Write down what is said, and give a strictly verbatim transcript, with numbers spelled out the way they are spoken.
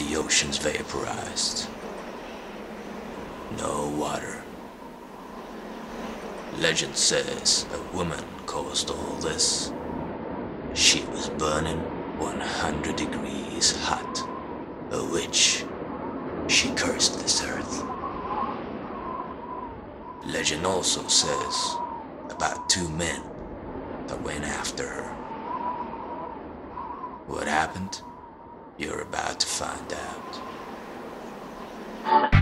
the ocean's vaporized. No water. Legend says a woman caused all this. She was burning one hundred degrees hot. A witch. She cursed this earth. Legend also says about two men that went after her. What happened? You're about to find out.